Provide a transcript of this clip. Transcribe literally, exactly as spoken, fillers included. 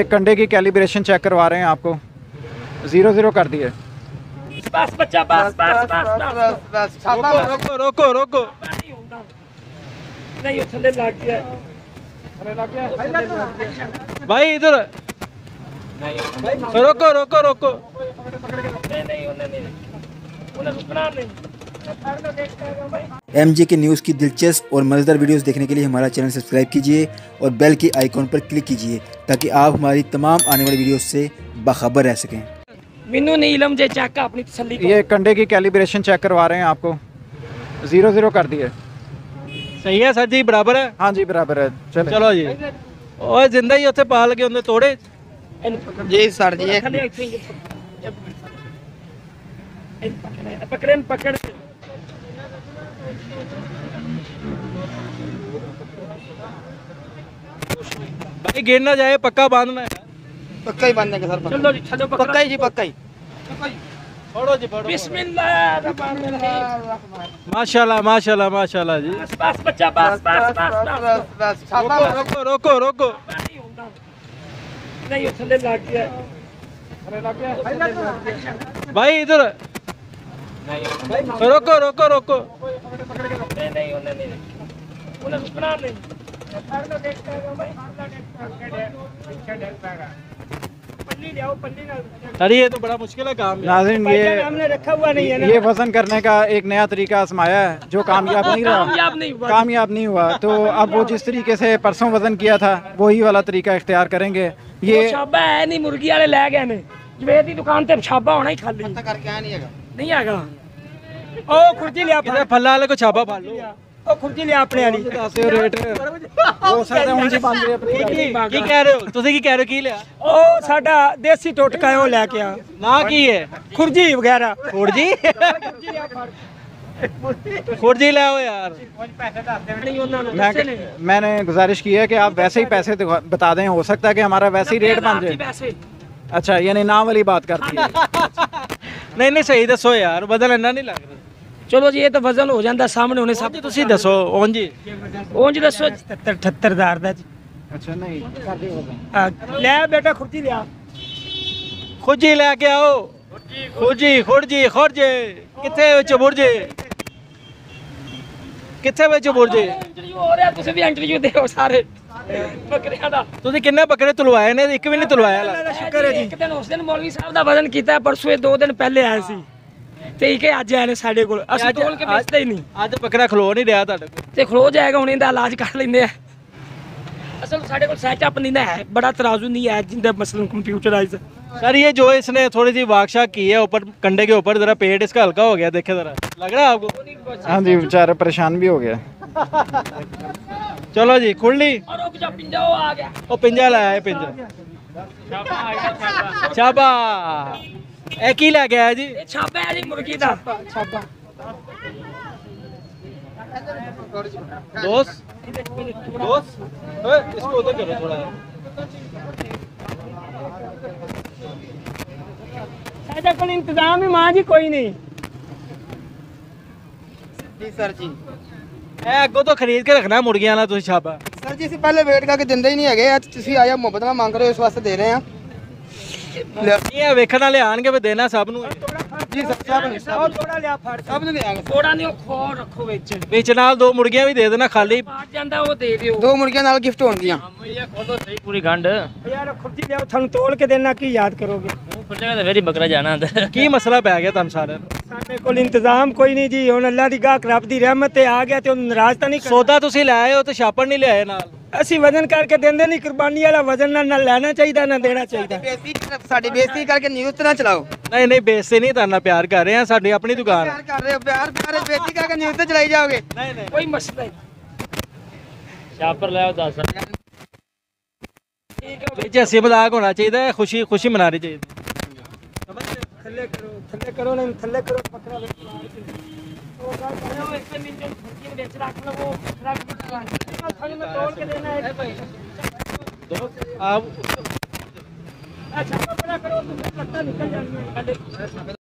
एक कंडे की कैलिब्रेशन चेक करवा रहे हैं आपको। जीरो जीरो कर दिए। बस बच्चा बस बस बस बस रोको रोको रोको नहीं थले लग गया थले लग गया भाई इधर नहीं रोको रोको रोको नहीं नहीं उन्हें नहीं उन्हें रुकना नहीं। एमजेके न्यूज़ की दिलचस्प और मजेदार वीडियोस देखने के लिए हमारा चैनल सब्सक्राइब कीजिए और बेल के आइकॉन पर क्लिक कीजिए ताकि आप हमारी तमाम आने वाली वीडियोस से बाखबर रह सकें। मीनू ने इलम जे चेक का अपनी तसल्ली को ये कंडे की कैलिब्रेशन चेक करवा रहे हैं आपको। जीरो जीरो कर दिए। सही है सर जी, बराबर है। हाँ जी बराबर है। चलो चलो जी। और जिंदा ही उसे पा लगे उन्हें तोड़े जी सर जी। पकड़े पकड़े भाई गिर ना जाए, पक्का बांधना है। पक्का ही बांधने का सर। चलो जी चलो पक्का ही जी पक्का ही पकड़ो जी पकड़ो। बिस्मिल्लाह माशाल्लाह माशाल्लाह माशाल्लाह जी। बस बच्चा बस बस बस बस रोको रोको रोको नहीं थले लग गया थले लग गया भाई इधर नहीं रोको रोको रोको नहीं नहीं उन्हें नहीं उन्हें रुकना नहीं अरे ये तो बड़ा मुश्किल है काम। नाज़रीन ये हमने रखा हुआ नहीं है ना, ये वजन करने का एक नया तरीका आजमाया है जो कामयाब नहीं रहा, कामयाब नहीं हुआ। तो अब वो जिस तरीके से परसों वजन किया था वही वाला तरीका इख्तियार करेंगे। ये छाबा है नहीं, मुर्गी वाले लै गए ने जवेद की दुकान पे छाबा होना ही खाली नहीं आएगा। ओ खुर्जी ले अपने फल्ला वाले को छाबा फाड़ लो। ओ खुर्जी ले अपने वाली दस रेट हो सकदा हुन जी बंद रे अपनी की कह रहे हो ਤੁਸੀਂ ਕੀ ਕਹਿ ਰਹੇ ਕੀ ਲਿਆ। ओ ਸਾਡਾ ਦੇਸੀ ਟੋਟਕਾ ਉਹ ਲੈ ਕੇ ਆ ਨਾ ਕੀ ਹੈ ਖੁਰਜੀ ਵਗੈਰਾ ਖੁਰਜੀ खुर्जी लाओ यार। मैं, मैंने गुजारिश की है कि आप वैसे ही पैसे बता दें, हो सकता है कि हमारा वैसे ही रेट बन जाए। अच्छा यानी नाम वाली बात करती है। नहीं नहीं सही दसो यार, बदल इन्ना नहीं लग रहा। चलो जी ये तो वजन हो जाता सामने होने सब तुम दसो ओन जी ओन जी दसो अठहत्तर हजार का जी। अच्छा नहीं लै बेटा खुर्जी लिया खुर्जी लैके आओ खुर्जी खुर्जी खुर्जे किथे चबुर्जे किथे वे चबुर्जे हो रहा। तुसी भी इंटरव्यू देओ सारे बकरियां दा। तुसी किन्ने बकरे तुलवाए ने? एक भी नहीं तुलवाया। ला शुक्र है जी। एक दिन उस दिन मौलवी साहब दा वजन कीता परसों दो दिन पहले आए सी ते इके आज आए ने साडे कोल। असि तोल के बेचदे ही नहीं। आज बकरा खलो नहीं रहा ਤੁਹਾਡੇ ਕੋਲ ਤੇ ਖਲੋ ਜਾਏਗਾ ਹੁਣ ਇਹਦਾ ਇਲਾਜ ਕਰ ਲੈਂਦੇ ਆ। असल साडे कोल सेटअप नहीं ना है, बड़ा तराजू नहीं है जिंदा मसलन कंप्यूटराइज। सर ये जो इसने थोड़ी सी वाकशा की है ऊपर कंडे के ऊपर, जरा पेट इसका हल्का हो गया, देखे जरा लग रहा है आपको। हाँ जी बेचारा परेशान भी हो गया। चलो जी खुल ली पिंजा वो आ गया। ओ पिंजा लाया है पिंजा छाबा एक ही ला गया है जी। छाबा है जी मुर्गी दा छाबा। दोस्त दोस्त इसको उधर करो थोड़ा कोई इंतजाम है माँ जी कोई नहीं जी सर जी। अगो तो खरीद के रखना मुर्गियां ना तुसी छापा सर जी। पहले वेट करके दिंदे ही नहीं है आज तुसी आया मुहब्बत ना मांग रहे हो इस वास्ते दे रहे हैं। ये वेखण वाले आनगे वे देना सब नु जी सर साहब सब थोड़ा ले आ फड़ सब नु देंगे थोड़ा नहीं खो रखो विच विच नाल दो मुर्गियां भी दे देना खाली पाट जांदा वो दे दियो दो मुर्गियां नाल गिफ्ट होंदियां। भैया खोलो सही पूरी गंढ यार खुर्जी ले थानू तोल के देना की याद करोगे की मसला पै गया सारे साडे कोल इंतजाम कोई नहीं जी। हुण अल्लाह दी गाक रब दी रहमत ते आ गया ते हुण नाराज तां नहीं सौदा तुसीं लाए हो ते छापण नहीं लिआए नाल असीं वजन करके देंदे नहीं। कुर्बानी वाला वजन ना लेना चाहिदा ना देना चाहिदा। बेइज्जती साडी बेइज्जती करके न्यूज़ ना चलाओ। नहीं नहीं बेइज्जती नहीं ताना प्यार कर रहे हैं साडी अपनी दुकान प्यार कर रहे हो प्यार प्यार बेइज्जती करके न्यूज़ चलाई जाओगे। नहीं नहीं कोई मसला नहीं छापर लाओ दस ठीक है। हंसी मजाक होना चाहिए, खुशी खुशी मनानी चाहिए। थल्ले करो थल्ले करो नहीं थल्ले करो पकड़ा ले ओ गाइस करो इसमें नीचे खिड़की में रख लो वो रख के खाली में तोड़ के देना है भाई दोस्त आप। अच्छा पकड़ा करो तो पत्ता निकल जाएगा।